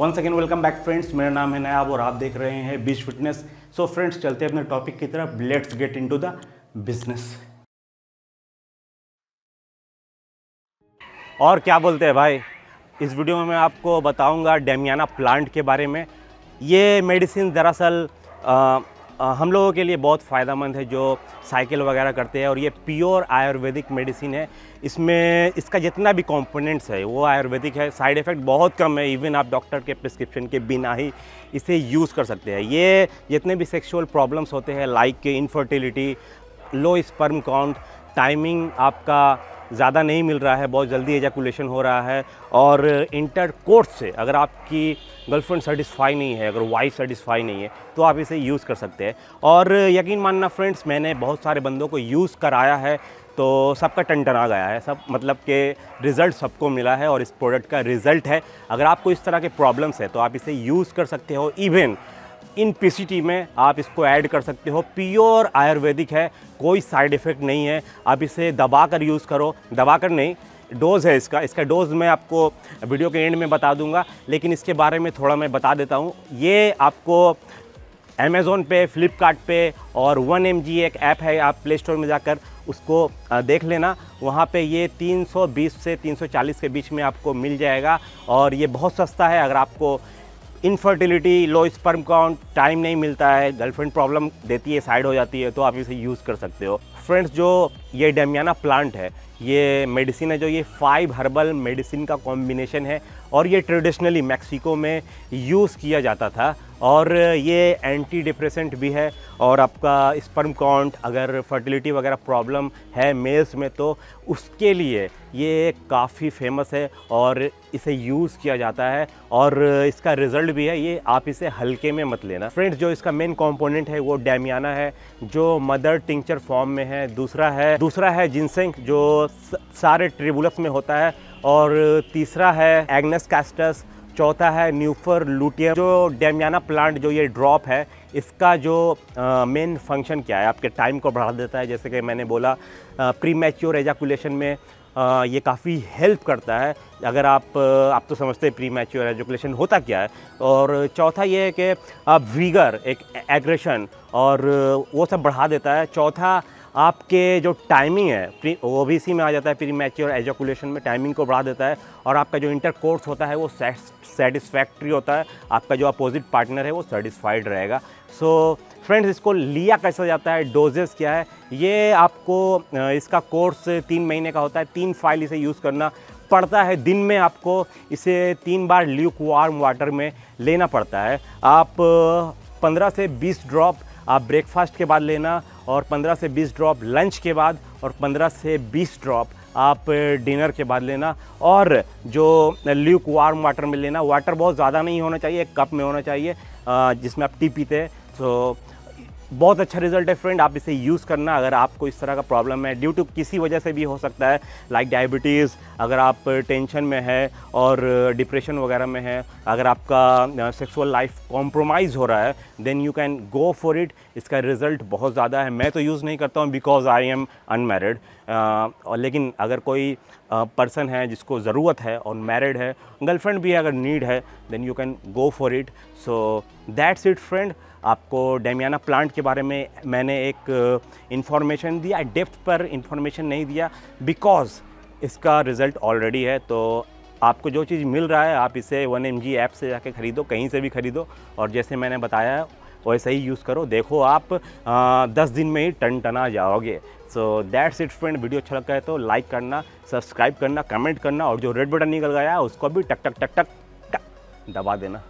One second welcome back friends, मेरा नाम है नायाब और आप देख रहे हैं बीच फिटनेस। सो फ्रेंड्स, चलते हैं अपने टॉपिक की तरफ। Let's get into the business. और क्या बोलते हैं भाई, इस वीडियो में मैं आपको बताऊंगा डेमियाना प्लांट के बारे में। ये मेडिसिन दरअसल हम लोगों के लिए बहुत फ़ायदेमंद है जो साइकिल वगैरह करते हैं, और ये प्योर आयुर्वेदिक मेडिसिन है। इसमें इसका जितना भी कंपोनेंट्स है वो आयुर्वेदिक है। साइड इफ़ेक्ट बहुत कम है, इवन आप डॉक्टर के प्रिस्क्रिप्शन के बिना ही इसे यूज़ कर सकते हैं। ये जितने भी सेक्सुअल प्रॉब्लम्स होते हैं like infertility, low sperm count, timing आपका ज़्यादा नहीं मिल रहा है, बहुत जल्दी एजाकुलेशन हो रहा है, और इंटरकोर्स से अगर आपकी गर्लफ्रेंड सेटिस्फाई नहीं है, अगर वाइफ सेटिस्फाई नहीं है, तो आप इसे यूज़ कर सकते हैं। और यकीन मानना फ्रेंड्स, मैंने बहुत सारे बंदों को यूज़ कराया है तो सबका टनटना गया है, सब मतलब के रिज़ल्ट सबको मिला है और इस प्रोडक्ट का रिज़ल्ट है। अगर आपको इस तरह के प्रॉब्लम्स है तो आप इसे यूज़ कर सकते हो। इवन इन पीसीटी में आप इसको ऐड कर सकते हो। प्योर आयुर्वेदिक है, कोई साइड इफ़ेक्ट नहीं है। आप इसे दबा कर यूज़ करो, दबा कर नहीं, डोज़ है इसका डोज़ मैं आपको वीडियो के एंड में बता दूंगा, लेकिन इसके बारे में थोड़ा मैं बता देता हूँ। ये आपको अमेज़ोन पे, फ्लिपकार्ट पे और 1MG एक ऐप है, आप प्ले स्टोर में जाकर उसको देख लेना। वहाँ पे ये 320 से 340 के बीच में आपको मिल जाएगा और ये बहुत सस्ता है। अगर आपको infertility, low sperm count, time नहीं मिलता है, गर्लफ्रेंड प्रॉब्लम देती है, साइड हो जाती है, तो आप इसे यूज़ कर सकते हो। फ्रेंड्स, जो ये डेमियाना प्लांट है, ये मेडिसिन है जो ये 5 हर्बल मेडिसिन का कॉम्बिनेशन है, और ये ट्रेडिशनली मैक्सिको में यूज़ किया जाता था, और ये एंटी डिप्रेसेंट भी है, और आपका स्पर्म काउंट अगर फर्टिलिटी वगैरह प्रॉब्लम है मेल्स में तो उसके लिए ये काफ़ी फेमस है और इसे यूज़ किया जाता है, और इसका रिज़ल्ट भी है। ये आप इसे हल्के में मत लेना फ्रेंड्स। जो इसका मेन कंपोनेंट है वो डेमियाना है जो मदर टिंक्चर फॉर्म में है। दूसरा है जिनसेंग जो सारे ट्रिबुलस में होता है, और तीसरा है एग्नस कैस्टस, चौथा है न्यूफर लुटिया। जो डेमियाना प्लांट जो ये ड्रॉप है, इसका जो मेन फंक्शन क्या है, आपके टाइम को बढ़ा देता है, जैसे कि मैंने बोला प्रीमैच्योर एजाकुलेशन में ये काफ़ी हेल्प करता है। अगर आप तो समझते हैं प्रीमैच्योर एजाकुलेशन होता क्या है। और चौथा ये है कि आप वीगर एक एग्रेशन और वो सब बढ़ा देता है। चौथा आपके जो टाइमिंग है वो भी इसी में आ जाता है, प्रीमैच्योर एजाकुलेशन में टाइमिंग को बढ़ा देता है, और आपका जो इंटरकोर्स होता है वो सेटिस्फैक्ट्री होता है, आपका जो अपोजिट पार्टनर है वो सेटिस्फाइड रहेगा। सो फ्रेंड्स, इसको लिया कैसा जाता है, डोजेस क्या है, ये आपको इसका कोर्स 3 महीने का होता है। 3 फाइल इसे यूज़ करना पड़ता है। दिन में आपको इसे 3 बार ल्यूक वार्म वाटर में लेना पड़ता है। आप 15 से 20 ड्रॉप आप ब्रेकफास्ट के बाद लेना, और 15 से 20 ड्रॉप लंच के बाद, और 15 से 20 ड्रॉप आप डिनर के बाद लेना, और जो ल्यूक वार्म वाटर में लेना। वाटर बहुत ज़्यादा नहीं होना चाहिए, 1 कप में होना चाहिए जिसमें आप टी पीते हैं। तो बहुत अच्छा रिजल्ट है फ्रेंड, आप इसे यूज़ करना। अगर आपको इस तरह का प्रॉब्लम है ड्यू टू किसी वजह से भी हो सकता है, लाइक डायबिटीज़, अगर आप टेंशन में है और डिप्रेशन वगैरह में है, अगर आपका सेक्सुअल लाइफ कॉम्प्रोमाइज़ हो रहा है, then you can go for it. इसका रिज़ल्ट बहुत ज़्यादा है। मैं तो यूज़ नहीं करता हूँ बिकॉज आई एम अनमैरिड, लेकिन अगर कोई पर्सन है जिसको ज़रूरत है और मैरिड है, गर्लफ्रेंड भी अगर नीड है, then you can go for it. So that's it friend, आपको डेमियाना प्लांट के बारे में मैंने एक इंफॉर्मेशन दिया, डेप्थ पर इंफॉर्मेशन नहीं दिया बिकॉज़ इसका रिज़ल्ट ऑलरेडी है। तो आपको जो चीज़ मिल रहा है आप इसे 1MG ऐप से जाके ख़रीदो, कहीं से भी ख़रीदो, और जैसे मैंने बताया वैसे ही यूज़ करो। देखो आप 10 दिन में ही टनटना जाओगे। So that's it friend, video अच्छा लगा है तो लाइक करना, सब्सक्राइब करना, कमेंट करना, और जो रेड बटन निकल गया उसको भी टक टक टक टक टक दबा देना।